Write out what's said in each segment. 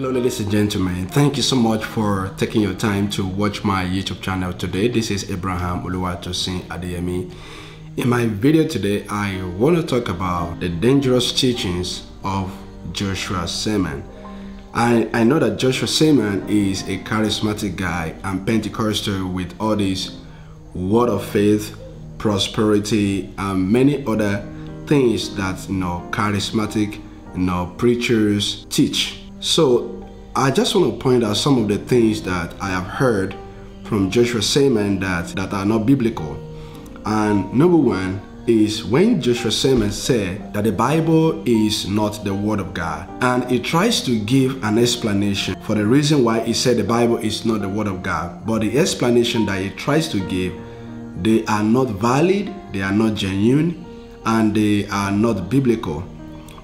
Hello ladies and gentlemen, thank you so much for taking your time to watch my YouTube channel today. This is Abraham Oluwatosin Adeyemi. In my video today, I want to talk about the dangerous teachings of Joshua Selman. I know that Joshua Selman is a charismatic guy and Pentecostal with all this word of faith, prosperity and many other things that charismatic preachers teach. So I just want to point out some of the things that I have heard from Joshua Selman that are not biblical. And number one is when Joshua Selman said that the Bible is not the Word of God, and he tries to give an explanation for the reason why he said the Bible is not the Word of God, but the explanation that he tries to give, they are not valid, they are not genuine, and they are not biblical.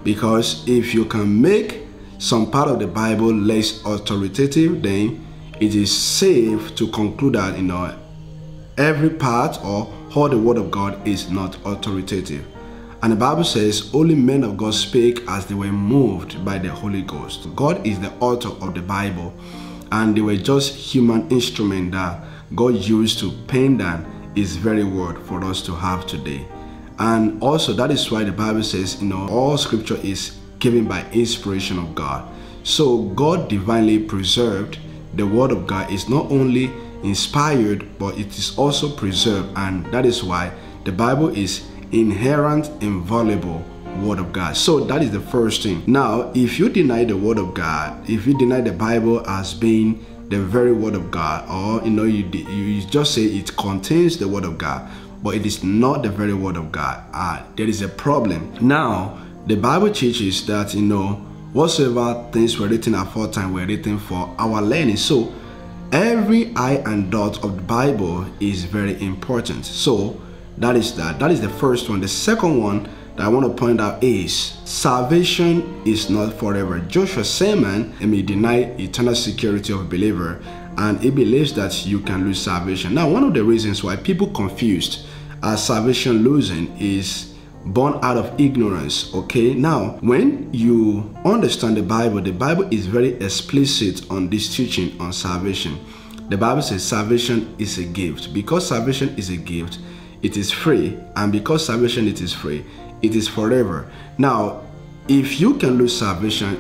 Because if you can make some part of the Bible less authoritative, then it is safe to conclude that every part or all the Word of God is not authoritative. And the Bible says only men of God spake as they were moved by the Holy Ghost. God is the author of the Bible, and they were just human instruments that God used to pen down His very word for us to have today. And also that is why the Bible says all scripture is given by inspiration of God. So God divinely preserved the Word of God is not only inspired, but it is also preserved, and that is why the Bible is inherent, inviolable Word of God. So that is the first thing. Now, if you deny the Word of God, if you deny the Bible as being the very Word of God, or you just say it contains the Word of God, but it is not the very Word of God, there is a problem. Now, the Bible teaches that, whatsoever things were written aforetime were written for our learning. So, every I and dot of the Bible is very important. So, that is the first one. The second one that I want to point out is salvation is not forever. Joshua Selman may deny eternal security of a believer, and he believes that you can lose salvation. Now, one of the reasons why people confused salvation losing is born out of ignorance. Okay, now when you understand the Bible is very explicit on this teaching on salvation. The Bible says salvation is a gift. Because salvation is a gift, it is free, and because salvation it is free, it is forever. Now, if you can lose salvation,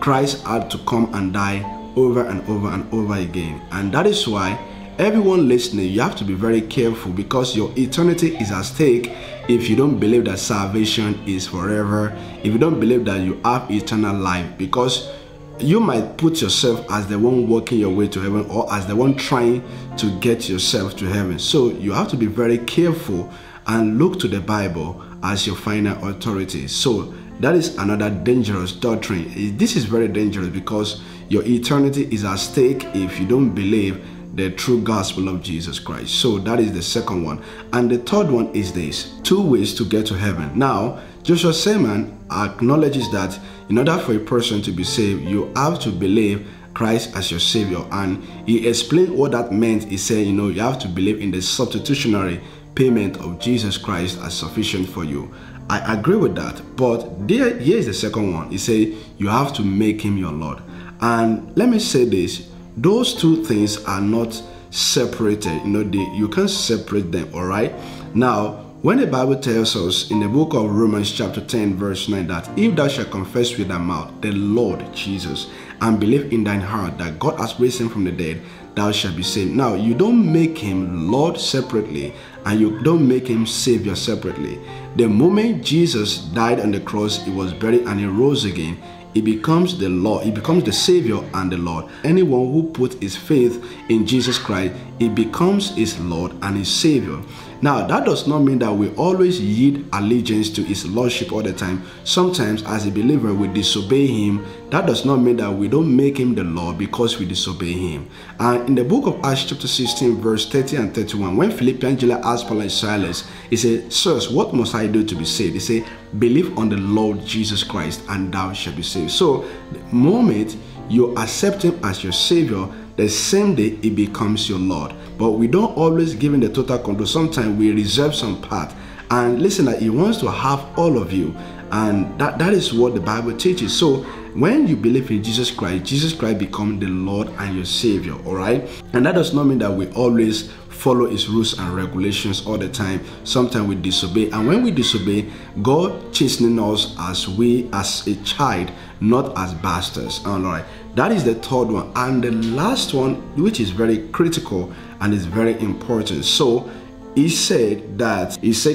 Christ had to come and die over and over and over again, and that is why everyone listening, you have to be very careful, because your eternity is at stake if you don't believe that salvation is forever, if you don't believe that you have eternal life, because you might put yourself as the one walking your way to heaven, or as the one trying to get yourself to heaven. So you have to be very careful and look to the Bible as your final authority. So that is another dangerous doctrine. This is very dangerous because your eternity is at stake if you don't believe the true gospel of Jesus Christ. So that is the second one. And the third one is this: two ways to get to heaven. Now, Joshua Selman acknowledges that in order for a person to be saved, you have to believe Christ as your Savior. And he explained what that meant. He said, you have to believe in the substitutionary payment of Jesus Christ as sufficient for you. I agree with that. But here is the second one. He said, you have to make him your Lord. And let me say this. Those two things are not separated. You can't separate them, all right? Now, when the Bible tells us in the book of Romans chapter 10, verse 9, that if thou shalt confess with thy mouth the Lord Jesus and believe in thine heart that God has raised him from the dead, thou shalt be saved. Now, you don't make him Lord separately, and you don't make him Savior separately. The moment Jesus died on the cross, he was buried and he rose again. He becomes the Lord, he becomes the Savior and the Lord. Anyone who puts his faith in Jesus Christ, he becomes his Lord and his Savior. Now, that does not mean that we always yield allegiance to his Lordship all the time. Sometimes, as a believer, we disobey him. That does not mean that we don't make him the Lord because we disobey him. And in the book of Acts chapter 16, verse 30 and 31, when Philip and Angela asked Paul and Silas, he said, "Sirs, what must I do to be saved?" He said, "Believe on the Lord Jesus Christ and thou shalt be saved." So, the moment you accept him as your Savior, the same day he becomes your Lord. But we don't always give him the total control. Sometimes we reserve some part. And listen, he wants to have all of you. And that is what the Bible teaches. So When you believe in Jesus Christ becomes the Lord and your Savior, all right? And that does not mean that we always follow His rules and regulations all the time. Sometimes we disobey, and when we disobey, God chastening us as a child, not as bastards. All right, that is the third one. And the last one, which is very critical and is very important. So he said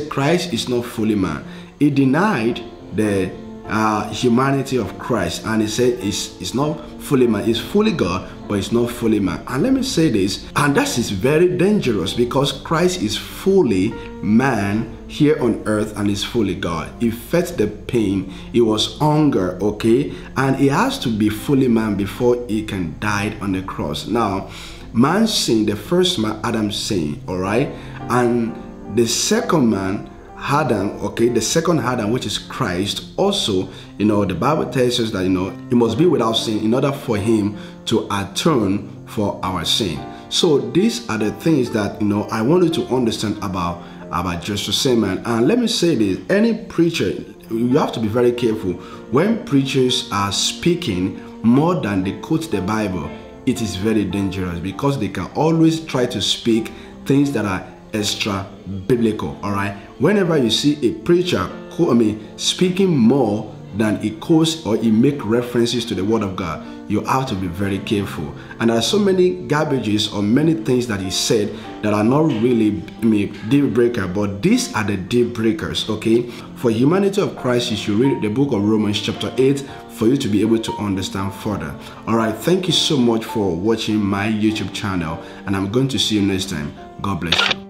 Christ is not fully man. He denied the humanity of Christ, and he said it's not fully man. It's fully God, but it's not fully man. And let me say this, and that is very dangerous, because Christ is fully man here on earth and is fully God. He felt the pain, he was hunger, okay, and he has to be fully man before he can die on the cross. Now, man sinned, the first man, Adam, sinned, all right, and the second man, Adam, okay, the second Adam, which is Christ, also, you know, the Bible tells us that, you know, he must be without sin in order for him to atone for our sin. So these are the things that, you know, I want you to understand about Joshua Selman. And let me say this, any preacher, you have to be very careful when preachers are speaking more than they quote the Bible. It is very dangerous, because they can always try to speak things that are extra biblical. All right, whenever you see a preacher speaking more than he quotes or he make references to the Word of God, you have to be very careful. And there are so many garbages or many things that he said that are not really deal breaker, but these are the deal breakers, okay? For humanity of Christ, you should read the book of Romans chapter 8 for you to be able to understand further. All right, thank you so much for watching my YouTube channel, and I'm going to see you next time. God bless you.